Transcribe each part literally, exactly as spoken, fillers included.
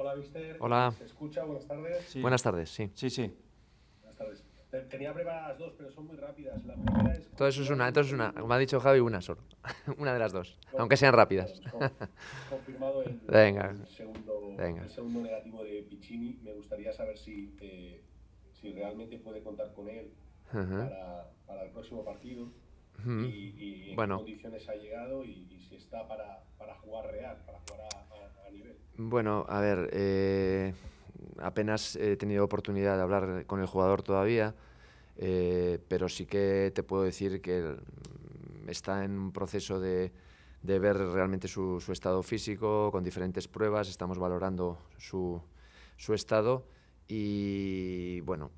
Hola, Víctor. Hola. ¿Se escucha? Buenas tardes. Sí. Buenas tardes, sí. Sí, sí. Buenas tardes. Tenía preparadas dos, pero son muy rápidas. La primera es... Todo eso es una, todo es una. Como ha dicho Javi, una solo. Una de las dos, no, aunque sean rápidas. Con, confirmado el, venga, el, segundo, venga. el segundo negativo de Pichini. Me gustaría saber si, eh, si realmente puede contar con él uh-huh. para, para el próximo partido uh-huh. y, y en bueno. qué condiciones ha llegado y, y si está para, para jugar real, para jugar a, a, a nivel. Bueno, a ver... Eh... Apenas he tenido oportunidad de hablar con el jugador todavía, eh, pero sí que te puedo decir que está en un proceso de, de ver realmente su, su estado físico, con diferentes pruebas, estamos valorando su, su estado y, bueno,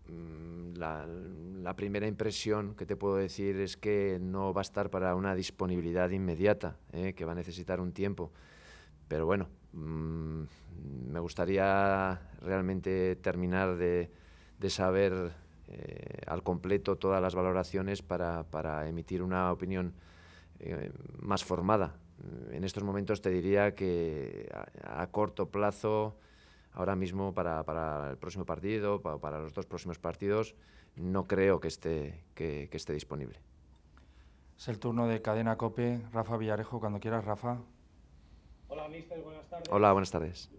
la, la primera impresión que te puedo decir es que no va a estar para una disponibilidad inmediata, eh, que va a necesitar un tiempo, pero bueno. Mm, me gustaría realmente terminar de, de saber eh, al completo todas las valoraciones para, para emitir una opinión eh, más formada. En estos momentos te diría que a, a corto plazo, ahora mismo para, para el próximo partido, para, para los dos próximos partidos, no creo que esté, que, que esté disponible. Es el turno de Cadena-Cope, Rafa Villarejo, cuando quieras, Rafa. Hola, mister, buenas tardes. Hola, buenas tardes.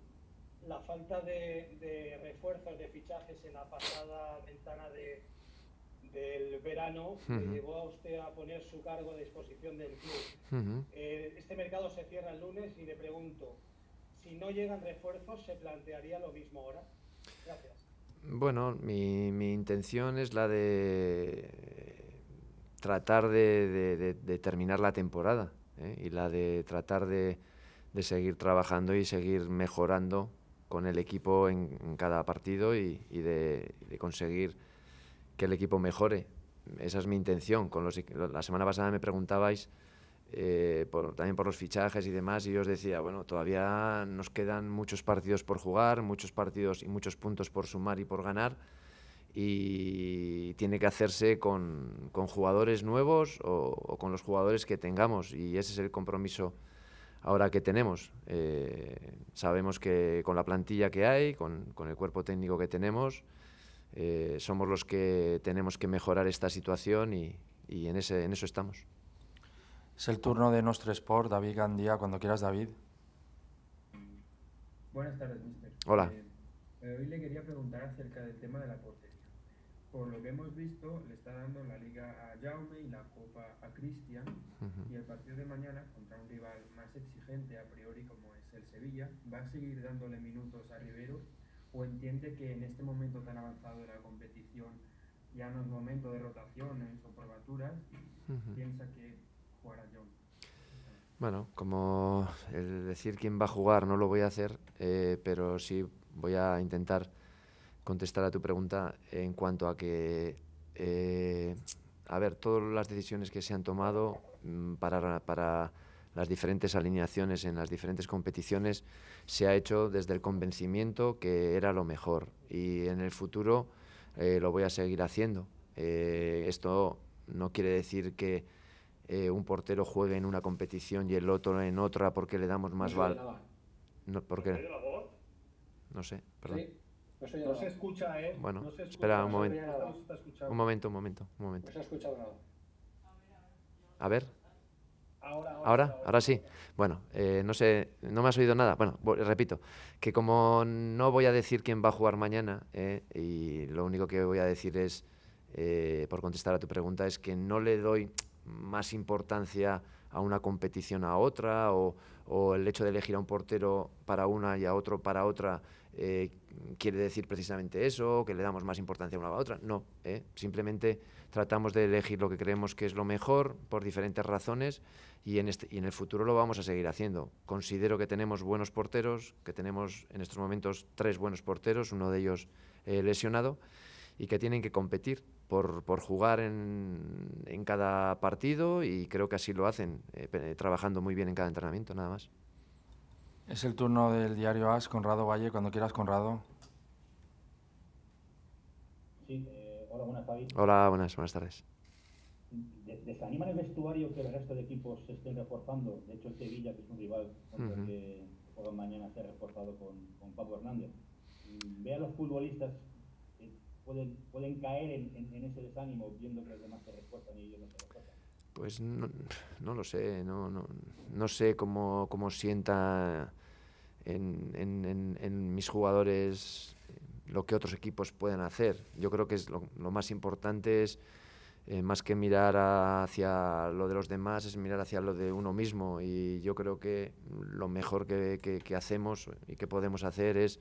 La falta de, de refuerzos, de fichajes en la pasada ventana de, del verano, uh-huh. que llevó a usted a poner su cargo a disposición del club. Uh-huh. eh, este mercado se cierra el lunes y le pregunto, si no llegan refuerzos, ¿se plantearía lo mismo ahora? Gracias. Bueno, mi, mi intención es la de tratar de, de, de, de terminar la temporada ¿eh? y la de tratar de... de seguir trabajando y seguir mejorando con el equipo en, en cada partido y, y de, de conseguir que el equipo mejore. Esa es mi intención. Con los, la semana pasada me preguntabais eh, por, también por los fichajes y demás y yo os decía, bueno, todavía nos quedan muchos partidos por jugar, muchos partidos y muchos puntos por sumar y por ganar y tiene que hacerse con, con jugadores nuevos o, o con los jugadores que tengamos y ese es el compromiso. Ahora que tenemos, eh, sabemos que con la plantilla que hay, con, con el cuerpo técnico que tenemos, eh, somos los que tenemos que mejorar esta situación y, y en, ese, en eso estamos. Es el turno de Nostre Sport, David Gandía, cuando quieras, David. Buenas tardes, mister. Hola. Eh, hoy le quería preguntar acerca del tema de la portería. Por lo que hemos visto, le está dando la Liga a Jaume y la Copa a Cristian. Uh-huh. Y el partido de mañana, contra un rival más exigente a priori como es el Sevilla, ¿va a seguir dándole minutos a Rivero? ¿O entiende que en este momento tan avanzado de la competición, ya no es momento de rotaciones o probaturas, uh-huh. piensa que jugará Jaume? Bueno, como el decir quién va a jugar no lo voy a hacer, eh, pero sí voy a intentar... contestar a tu pregunta en cuanto a que, eh, a ver, todas las decisiones que se han tomado para, para las diferentes alineaciones en las diferentes competiciones se ha hecho desde el convencimiento que era lo mejor y en el futuro eh, lo voy a seguir haciendo. Eh, esto no quiere decir que eh, un portero juegue en una competición y el otro en otra porque le damos más valor. No, porque... no sé, perdón. ¿Sí? No se escucha, ¿eh? Bueno, no se escucha, espera un momento. Un momento, un momento, un momento. No se ha escuchado nada. A ver. Ahora, ahora, ahora, ahora, ahora sí. Bueno, eh, no sé, no me has oído nada. Bueno, repito, que como no voy a decir quién va a jugar mañana, eh, y lo único que voy a decir es, eh, por contestar a tu pregunta, es que no le doy más importancia a una competición a otra o, o el hecho de elegir a un portero para una y a otro para otra. Eh, quiere decir precisamente eso, que le damos más importancia a una a otra. No, eh, simplemente tratamos de elegir lo que creemos que es lo mejor por diferentes razones y en, este, y en el futuro lo vamos a seguir haciendo. Considero que tenemos buenos porteros, que tenemos en estos momentos tres buenos porteros, uno de ellos eh, lesionado, y que tienen que competir por, por jugar en, en cada partido y creo que así lo hacen, eh, trabajando muy bien en cada entrenamiento, nada más. Es el turno del diario As, Conrado Valle, cuando quieras, Conrado. Sí, eh, hola, buenas, Javi. Hola, buenas, buenas tardes. ¿Desanima en el vestuario que el resto de equipos se estén reforzando? De hecho, el Sevilla, que es un rival contra, mm-hmm. el, que, juegan mañana, se ha reforzado con, con Pablo Hernández. Ve a los futbolistas, eh, pueden, pueden caer en, en, en ese desánimo viendo que los demás se refuerzan y ellos no se refuerzan. Pues no, no lo sé, no, no, no sé cómo, cómo sienta en, en, en, en mis jugadores lo que otros equipos pueden hacer. Yo creo que es lo, lo más importante es, eh, más que mirar hacia lo de los demás, es mirar hacia lo de uno mismo. Y yo creo que lo mejor que, que, que hacemos y que podemos hacer es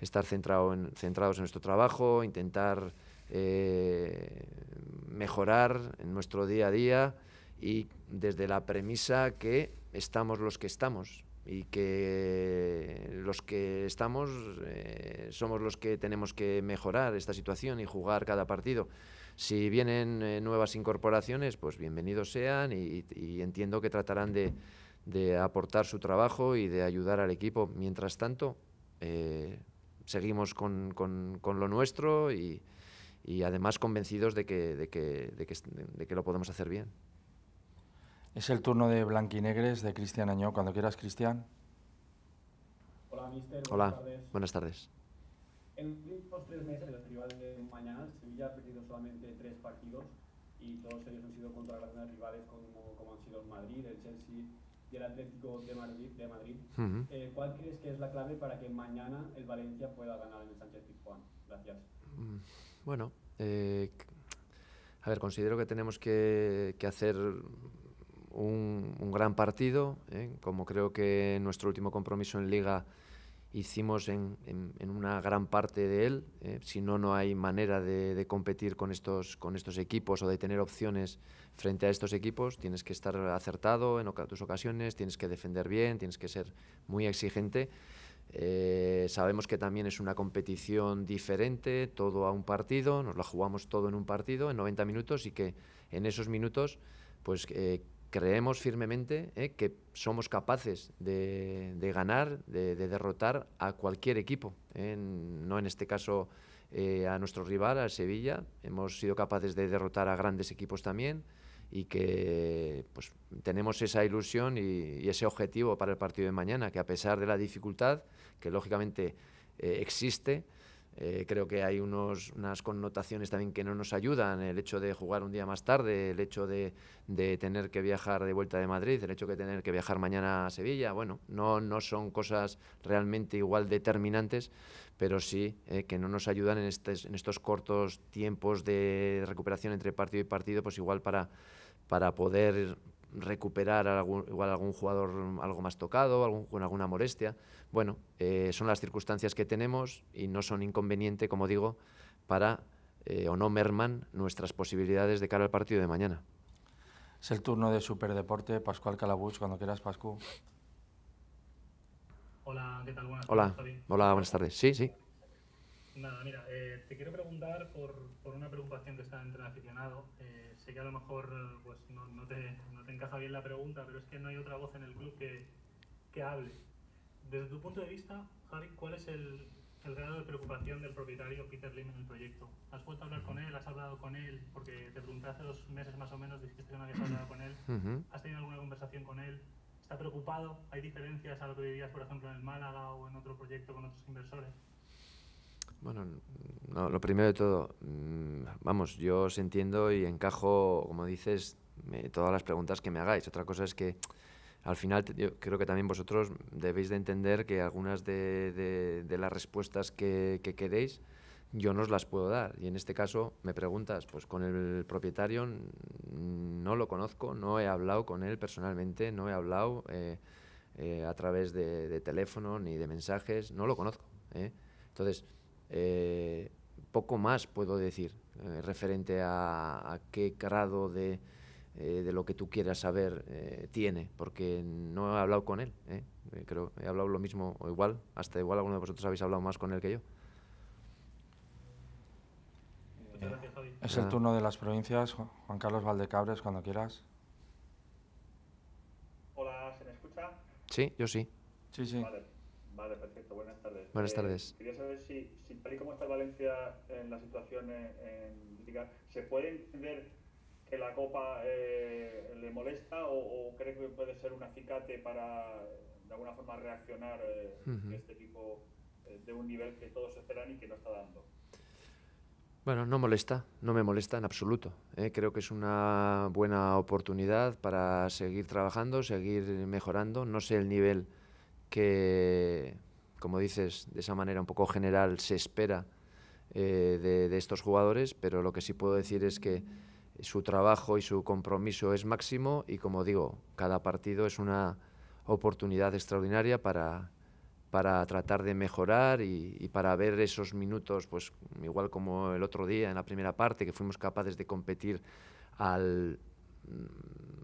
estar centrado en, centrados en nuestro trabajo, intentar eh, mejorar en nuestro día a día y desde la premisa que estamos los que estamos y que los que estamos eh, somos los que tenemos que mejorar esta situación y jugar cada partido. Si vienen eh, nuevas incorporaciones, pues bienvenidos sean y, y entiendo que tratarán de, de aportar su trabajo y de ayudar al equipo. Mientras tanto, eh, seguimos con, con, con lo nuestro y, y además convencidos de que, de, que, de, que, de que lo podemos hacer bien. Es el turno de Blanquinegres, de Cristian Añó. Cuando quieras, Cristian. Hola, mister. Hola, buenas tardes. Buenas tardes. En los últimos tres meses, el rival de mañana, Sevilla ha perdido solamente tres partidos y todos ellos han sido contra grandes rivales como, como han sido el Madrid, el Chelsea y el Atlético de Madrid. De Madrid. Uh-huh. eh, ¿Cuál crees que es la clave para que mañana el Valencia pueda ganar en el Sánchez Pizjuán? Gracias. Bueno, eh, a ver, considero que tenemos que, que hacer un, un gran partido, ¿eh? Como creo que en nuestro último compromiso en Liga hicimos en, en, en una gran parte de él, ¿eh? Si no, no hay manera de, de competir con estos, con estos equipos o de tener opciones frente a estos equipos. Tienes que estar acertado en tus ocasiones, tienes que defender bien, tienes que ser muy exigente. Eh, sabemos que también es una competición diferente, todo a un partido, nos la jugamos todo en un partido, en noventa minutos, y que en esos minutos pues eh, creemos firmemente eh, que somos capaces de, de ganar, de, de derrotar a cualquier equipo, eh, no en este caso eh, a nuestro rival, al Sevilla. Hemos sido capaces de derrotar a grandes equipos también y que pues, tenemos esa ilusión y, y ese objetivo para el partido de mañana, que a pesar de la dificultad, que lógicamente eh, existe, eh, creo que hay unos, unas connotaciones también que no nos ayudan, el hecho de jugar un día más tarde, el hecho de, de tener que viajar de vuelta de Madrid, el hecho de tener que viajar mañana a Sevilla, bueno, no, no son cosas realmente igual determinantes, pero sí eh, que no nos ayudan en, estes, en estos cortos tiempos de recuperación entre partido y partido, pues igual para... para poder recuperar a algún, igual a algún jugador algo más tocado, algún, con alguna molestia. Bueno, eh, son las circunstancias que tenemos y no son inconveniente, como digo, para eh, o no merman nuestras posibilidades de cara al partido de mañana. Es el turno de Superdeporte, Pascual Calabuch. Cuando quieras, Pascu. Hola, ¿qué tal? Buenas Hola. tardes. Hola, buenas tardes. Sí, sí. Nada, mira, eh, te quiero preguntar por, por una preocupación que está entre el aficionado. Eh, sé que a lo mejor pues, no, no, te, no te encaja bien la pregunta, pero es que no hay otra voz en el club que, que hable. Desde tu punto de vista, Javi, ¿cuál es el, el grado de preocupación del propietario Peter Lim en el proyecto? ¿Has vuelto a hablar con él? ¿Has hablado con él? Porque te pregunté hace dos meses más o menos, dijiste que no habías hablado con él. Uh-huh. ¿Has tenido alguna conversación con él? ¿Está preocupado? ¿Hay diferencias a lo que vivías, por ejemplo, en el Málaga o en otro proyecto con otros inversores? Bueno, no, lo primero de todo, mmm, vamos, yo os entiendo y encajo, como dices, me, todas las preguntas que me hagáis. Otra cosa es que al final te, yo creo que también vosotros debéis de entender que algunas de, de, de las respuestas que, que queréis yo no os las puedo dar. Y en este caso me preguntas, pues con el propietario no lo conozco, no he hablado con él personalmente, no he hablado eh, eh, a través de, de teléfono ni de mensajes, no lo conozco, ¿eh? Entonces... Eh, poco más puedo decir eh, referente a, a qué grado de, eh, de lo que tú quieras saber eh, tiene, porque no he hablado con él, ¿eh? Creo he hablado lo mismo o igual, hasta igual alguno de vosotros habéis hablado más con él que yo. eh, Es el turno de las provincias, Juan Carlos Valdecabres, cuando quieras. Hola, ¿se me escucha? Sí, yo sí. Sí, sí. Vale. Vale, perfecto. Buenas tardes. Buenas tardes. Eh, quería saber si, si tal y como está Valencia en la situación en, en Liga, ¿se puede entender que la Copa eh, le molesta o, o cree que puede ser un acicate para de alguna forma reaccionar eh, uh-huh. este equipo eh, de un nivel que todos esperan y que no está dando. Bueno, no molesta, no me molesta en absoluto. ¿eh? Creo que es una buena oportunidad para seguir trabajando, seguir mejorando. No sé el nivel que, como dices, de esa manera un poco general se espera eh, de, de estos jugadores, pero lo que sí puedo decir es que su trabajo y su compromiso es máximo y, como digo, cada partido es una oportunidad extraordinaria para... para tratar de mejorar y, y para ver esos minutos, pues igual como el otro día en la primera parte, que fuimos capaces de competir al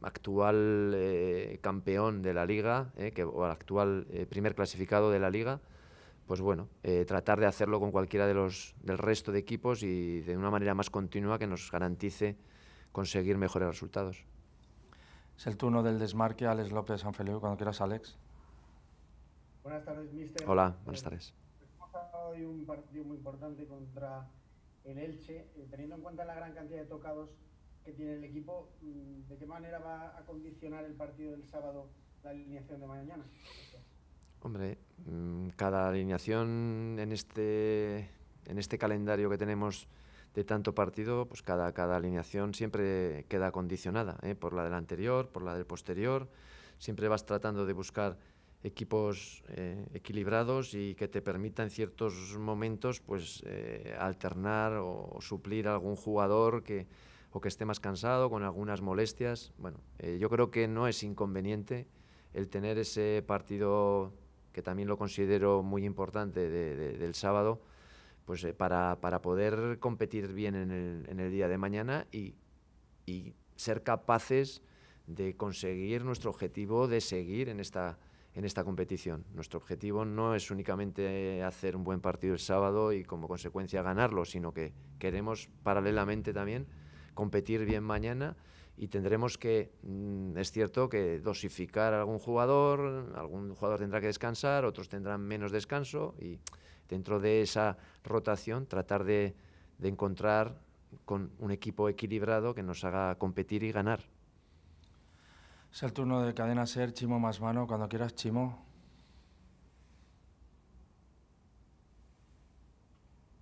actual eh, campeón de la Liga, eh, que, o al actual eh, primer clasificado de la Liga, pues bueno, eh, tratar de hacerlo con cualquiera de los, del resto de equipos y de una manera más continua que nos garantice conseguir mejores resultados. Es el turno del desmarque a Alex López-Sanfeliú, cuando quieras, Alex. Buenas tardes, mister. Hola, buenas tardes. Hemos pasado hoy un partido muy importante contra el Elche. Teniendo en cuenta la gran cantidad de tocados que tiene el equipo, ¿de qué manera va a condicionar el partido del sábado la alineación de mañana? Hombre, cada alineación en este, en este calendario que tenemos de tanto partido, pues cada, cada alineación siempre queda condicionada, ¿eh? por la del anterior, por la del posterior. Siempre vas tratando de buscar equipos eh, equilibrados y que te permitan en ciertos momentos pues, eh, alternar o, o suplir a algún jugador que, o que esté más cansado, con algunas molestias. Bueno, eh, yo creo que no es inconveniente el tener ese partido, que también lo considero muy importante, de, de, del sábado, pues, eh, para, para poder competir bien en el, en el día de mañana y, y ser capaces de conseguir nuestro objetivo de seguir en esta... en esta competición. Nuestro objetivo no es únicamente hacer un buen partido el sábado y como consecuencia ganarlo, sino que queremos paralelamente también competir bien mañana y tendremos que, es cierto, que dosificar a algún jugador, algún jugador tendrá que descansar, otros tendrán menos descanso y dentro de esa rotación tratar de, de encontrar con un equipo equilibrado que nos haga competir y ganar. Es el turno de Cadena Ser, Chimo más mano, cuando quieras, Chimo.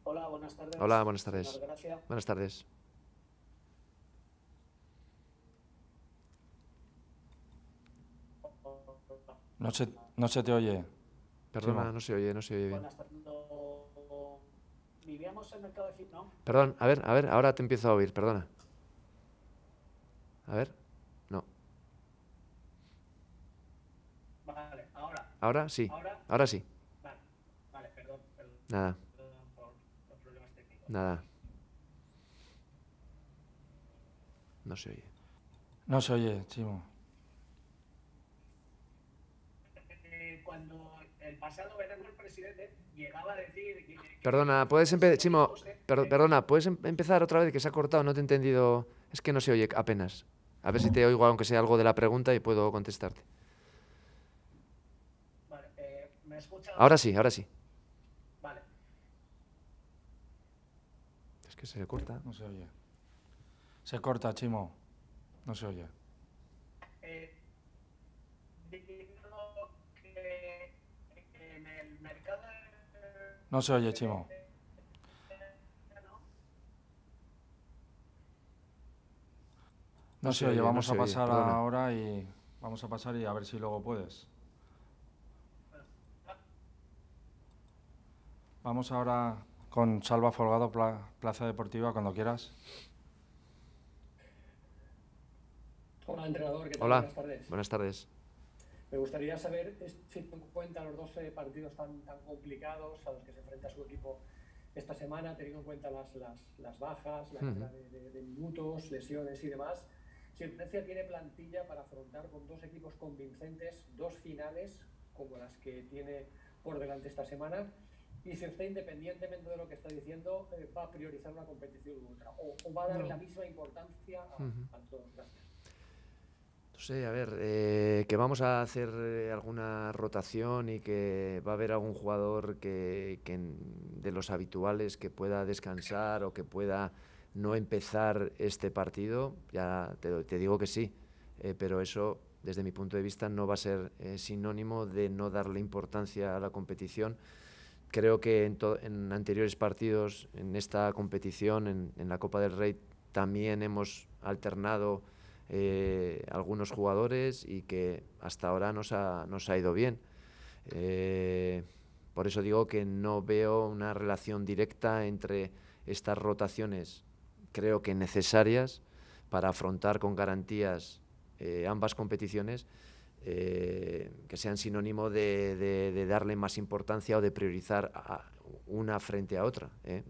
Hola, buenas tardes. Hola, buenas tardes. Buenas, buenas tardes. No se, no se te oye. Perdona, Chimo. no se oye, no se oye bien. Buenas tardes. Vivíamos el mercado de Chip, ¿no? Perdón, a ver, a ver, ahora te empiezo a oír, perdona. A ver. Vale, ahora. Ahora sí. Ahora, ahora sí. Vale, vale, perdón, perdón. Nada. Perdón por los problemas técnicos. Nada. No se oye. No se oye, Chimo. Eh, cuando el pasado verano el presidente llegaba a decir... Que, que perdona, puedes empezar... Chimo, per perdona, ¿puedes em empezar otra vez? Que se ha cortado, no te he entendido... Es que no se oye apenas. A ver si te oigo, aunque sea algo de la pregunta, y puedo contestarte. Ahora sí, ahora sí. Vale. Es que se corta. No se oye. Se corta, Chimo. No se oye. Eh, diciendo que en el mercado... No se oye, Chimo. No, no se oye, vamos no a pasar oye, ahora y... Vamos a pasar y a ver si luego puedes. Vamos ahora con Salva Folgado, Plaza Deportiva, cuando quieras. Hola, entrenador. ¿Qué tal? Hola. Buenas tardes. Buenas tardes. Me gustaría saber si en cuenta los doce partidos tan, tan complicados a los que se enfrenta su equipo esta semana, teniendo en cuenta las, las, las bajas, la cantidad uh-huh. de, de, de minutos, lesiones y demás. Si el Valencia tiene plantilla para afrontar con dos equipos convincentes, dos finales, como las que tiene por delante esta semana. Y si usted, independientemente de lo que está diciendo, eh, va a priorizar una competición u otra, o, o va a dar no. la misma importancia a, uh-huh. a todos. Gracias. No sé, a ver, eh, que vamos a hacer alguna rotación y que va a haber algún jugador que, que de los habituales que pueda descansar o que pueda no empezar este partido, ya te, te digo que sí, eh, pero eso desde mi punto de vista, no va a ser eh, sinónimo de no darle importancia a la competición. Creo que en, en anteriores partidos, en esta competición, en, en la Copa del Rey, también hemos alternado eh, algunos jugadores y que hasta ahora nos ha, nos ha ido bien. Eh, por eso digo que no veo una relación directa entre estas rotaciones, creo que necesarias para afrontar con garantías eh, ambas competiciones, eh, que sean sinónimo de, de, de darle más importancia o de priorizar a una frente a otra, ¿eh?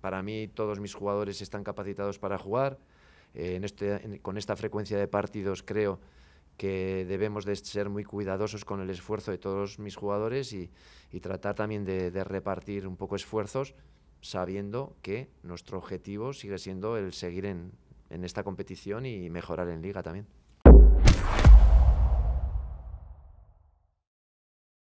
Para mí todos mis jugadores están capacitados para jugar, eh, en este, en, con esta frecuencia de partidos creo que debemos de ser muy cuidadosos con el esfuerzo de todos mis jugadores y, y tratar también de, de repartir un poco esfuerzos, sabiendo que nuestro objetivo sigue siendo el seguir en, en esta competición y mejorar en Liga también.